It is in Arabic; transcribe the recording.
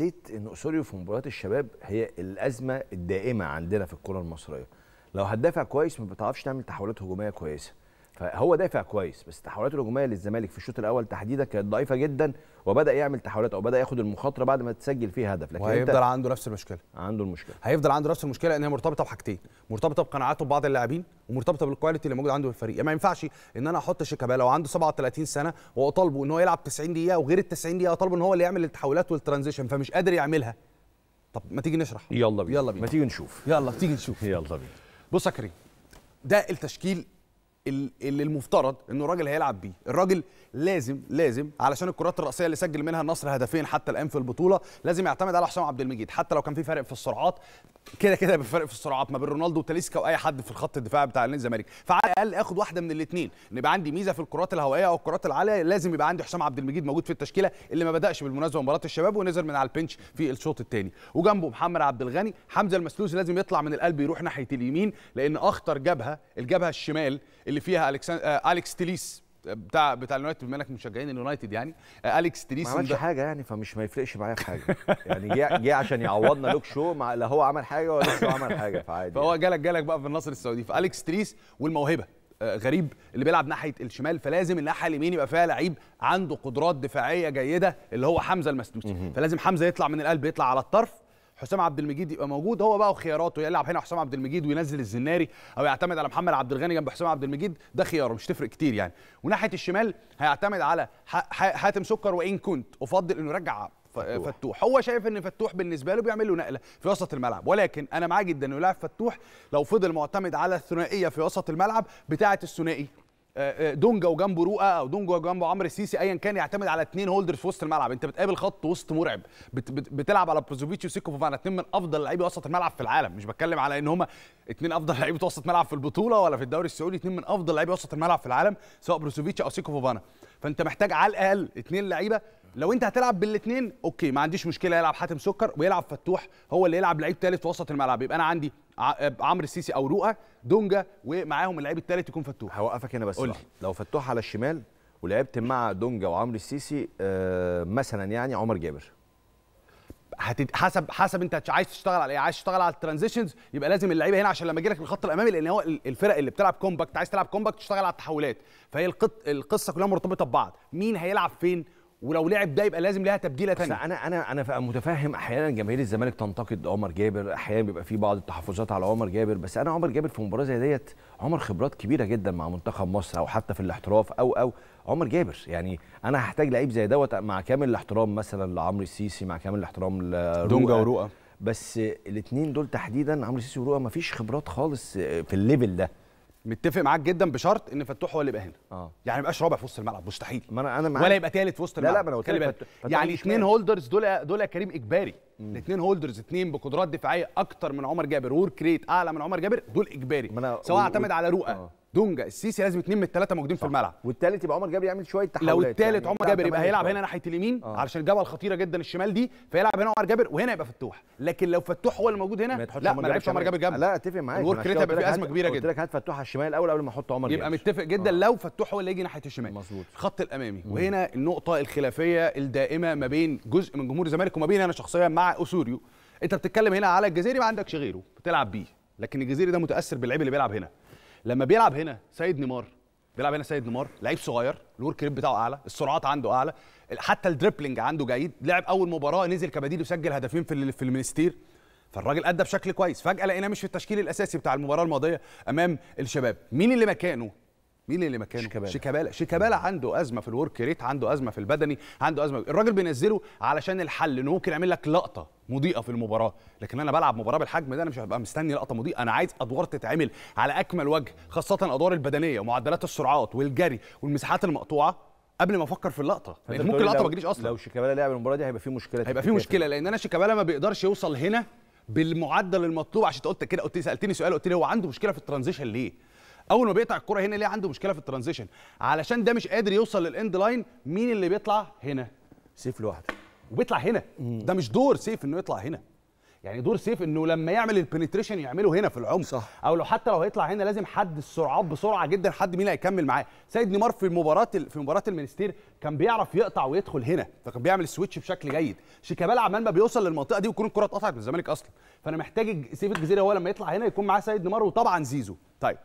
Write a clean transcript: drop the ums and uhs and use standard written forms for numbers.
حسيت ان اسوريو في مباريات الشباب هي الازمه الدائمه عندنا في الكره المصريه. لو هتدافع كويس ما بتعرفش تعمل تحولات هجوميه كويسه. فهو دافع كويس بس التحولات الهجوميه للزمالك في الشوط الاول تحديدا كانت ضعيفه جدا، وبدا يعمل تحولات او بدا ياخد المخاطره بعد ما تسجل فيه هدف. لكن هيفضل عنده نفس المشكله. هيفضل عنده نفس المشكله لان هي مرتبطه بحاجتين، مرتبطه بقناعاته ببعض اللاعبين ومرتبطه بالكواليتي اللي موجود عنده في الفريق. يعني ما ينفعش ان انا احط شيكابالا وعنده 37 سنه واطالبه ان هو يلعب 90 دقيقه وغير ال 90 دقيقه اطالبه ان هو اللي يعمل التحولات والترانزيشن فمش قادر يعملها. طب ما تيجي نشرح. يلا بينا. ما تيجي نشوف. بص يا كريم، ده التشكيل اللي المفترض انه الراجل هيلعب بيه. الراجل لازم علشان الكرات الراسيه اللي سجل منها النصر هدفين حتى الان في البطوله لازم يعتمد على حسام عبد المجيد، حتى لو كان في فرق في السرعات. كده بفرق في السرعات ما بين رونالدو وتاليسكا واي حد في الخط الدفاع بتاع النادي الزمالك، فعلى الاقل اخد واحده من الاثنين، ان يبقى عندي ميزه في الكرات الهوائيه او الكرات العاليه. لازم يبقى عندي حسام عبد المجيد موجود في التشكيله اللي ما بداش بالمناسبه مباراه الشباب ونزل من على البنش في الشوط الثاني، وجنبه محمد عبد الغني. حمزه المسلوسي لازم يطلع من القلب يروح ناحيه اليمين لان اخطر جبهه الجبهه الشمال اللي فيها أليكس تيليس بتاع اليونايتد. بما انك مشجعين اليونايتد يعني أليكس تيليس ما عملش حاجه يعني، فمش ما يفرقش معايا في حاجه يعني. جه عشان يعوضنا لوك شو، لا هو عمل حاجه ولا شو عمل حاجه، فعادي. فهو جالك بقى في النصر السعودي، فأليكس تيليس والموهبه غريب اللي بيلعب ناحيه الشمال، فلازم الناحيه اليمين يبقى فيها لعيب عنده قدرات دفاعيه جيده اللي هو حمزه المسلوسي. فلازم حمزه يطلع من القلب يطلع على الطرف، حسام عبد المجيد يبقى موجود. هو بقى وخياراته يلعب هنا حسام عبد المجيد وينزل الزناري او يعتمد على محمد عبد الغني جنب حسام عبد المجيد، ده خياره مش تفرق كتير يعني. وناحيه الشمال هيعتمد على حاتم سكر، وان كنت افضل انه يرجع فتوح. هو شايف ان فتوح بالنسبه له بيعمل له نقله في وسط الملعب، ولكن انا معاه جدا انه يلعب فتوح لو فضل معتمد على الثنائيه في وسط الملعب بتاعه الثنائي دونجا وجنبه رؤى او دونجا وجنبه عمرو السيسي، ايا كان يعتمد على اثنين هولدرز في وسط الملعب. انت بتقابل خط وسط مرعب، بتلعب على بروزوفيتش وسيكو فوفانا، اثنين من افضل لعيبه وسط الملعب في العالم. مش بتكلم على ان هم اثنين افضل لعيبه وسط ملعب في البطوله ولا في الدوري السعودي، اثنين من افضل لعيبه وسط الملعب في العالم سواء بروزوفيتش او سيكو فوفانا. فانت محتاج على الاقل اثنين لعيبه. لو انت هتلعب بالاثنين اوكي، ما عنديش مشكله يلعب حاتم سكر ويلعب فتوح هو اللي يلعب لعيب ثالث في وسط الملعب. يبقى انا عندي عمرو السيسي او رؤى دونجا ومعاهم اللعيب الثالث يكون فتوح. هوقفك هنا بس قولي. لو فتوح على الشمال ولعبت مع دونجا وعمرو السيسي مثلا يعني عمر جابر، حسب انت عايز تشتغل على ايه. عايز تشتغل على الترانزيشنز يبقى لازم اللعيبه هنا، عشان لما يجي لك الخط الامامي، لان هو الفرق اللي بتلعب كومباكت عايز تلعب كومباكت تشتغل على التحولات. فهي القصه كلها مرتبطه ببعض، مين هيلعب فين، ولو لعب ده يبقى لازم لها تبديله ثانيه. انا متفهم احيانا جماهير الزمالك تنتقد عمر جابر، احيانا بيبقى في بعض التحفظات على عمر جابر، بس انا عمر جابر في مباراه زي ديت، عمر خبرات كبيره جدا مع منتخب مصر او حتى في الاحتراف او عمر جابر. يعني انا هحتاج لعيب زي دوت مع كامل الاحترام مثلا لعمرو السيسي، مع كامل الاحترام لدونجا ورؤى، بس الاثنين دول تحديدا عمرو السيسي ورؤى مفيش خبرات خالص في الليفل ده. متفق معاك جدا بشرط ان فتوح هو اللي يبقى هنا. يعني ما يبقاش رابع في وسط الملعب مستحيل، ما أنا ولا يبقى ثالث في وسط الملعب. لا ما انا قلت لك يعني اثنين هولدرز دول يا كريم اجباري. الاثنين هولدرز، اثنين بقدرات دفاعيه اكتر من عمر جابر ووركريت اعلى من عمر جابر، دول اجباري سواء اعتمد على رؤى دونجا السيسي، لازم اثنين من الثلاثه موجودين في الملعب، والثالث يبقى عمر جابر يعمل شويه تحولات. لو الثالث يعني عمر جابر يبقى هيلعب هنا ناحيه اليمين علشان الجبهه الخطيره جدا الشمال دي، فيلعب هنا عمر جابر وهنا يبقى فتوح. لكن لو فتوح هو اللي موجود هنا لا ما لعبش عمر جابر جنبه. لا اتفق معاك، الورك ريت هيبقى فيه ازمه كبيره جدا. قلت لك هات فتوح على الشمال الاول قبل ما احط عمر جابر، يبقى متفق جدا لو فتوح هو اللي يجي ناحيه الشمال. مظبوط، الخط الامامي. وهنا النقطه الخلافيه الدائمه ما بين جزء من جمهور الزمالك وما بين انا شخصيا مع اسوريو. انت بتتكلم هنا على الجزيري ما عندكش غيره بتلعب بيه، لكن الجزيري ده متاثر باللعيب اللي بيلعب هنا. لما بيلعب هنا سيد نيمار، لعيب صغير، الورك ريت بتاعه اعلى، السرعات عنده اعلى، حتى الدريبلينج عنده جيد. لعب اول مباراه نزل كبديل وسجل هدفين في المنستير، فالراجل ادى بشكل كويس. فجاه لقيناه مش في التشكيل الاساسي بتاع المباراه الماضيه امام الشباب. مين اللي مكانه؟ شيكابالا عنده ازمه في الورك ريت، عنده ازمه في البدني، عنده ازمه. الراجل بينزله علشان الحل انه ممكن يعمل لك لقطه مضيئه في المباراه، لكن انا بلعب مباراه بالحجم ده انا مش هبقى مستني لقطه مضيئه. انا عايز ادوار تتعمل على اكمل وجه، خاصه الادوار البدنيه ومعدلات السرعات والجري والمساحات المقطوعه قبل ما افكر في اللقطه، لان ممكن اللقطه ما تجيش اصلا. لو شيكابالا لعب المباراه دي هيبقى في مشكله لان انا شيكابالا ما بيقدرش يوصل هنا بالمعدل المطلوب. عشان قلت كده، سالتني سؤال قلت لي هو عنده مشكله في الترانزيشن ليه؟ اول ما بيقطع الكره هنا ليه عنده مشكله في الترانزيشن؟ علشان ده مش قادر يوصل للاند لاين. مين اللي بيطلع هنا؟ سيف لوحده وبيطلع هنا. ده مش دور سيف انه يطلع هنا. يعني دور سيف انه لما يعمل البنتريشن يعمله هنا في العمق، او لو حتى لو هيطلع هنا لازم حد السرعات بسرعه جدا، حد مين هيكمل معاه. سيد نيمار في مباراه المنستير كان بيعرف يقطع ويدخل هنا، فكان بيعمل سويتش بشكل جيد. شيكابالا عمال ما بيوصل للمنطقه دي ويكون الكره اتقطعت من الزمالك اصلا، فانا محتاج سيف الجزيري هو لما يطلع هنا يكون معاه سيد نيمار وطبعا زيزو. طيب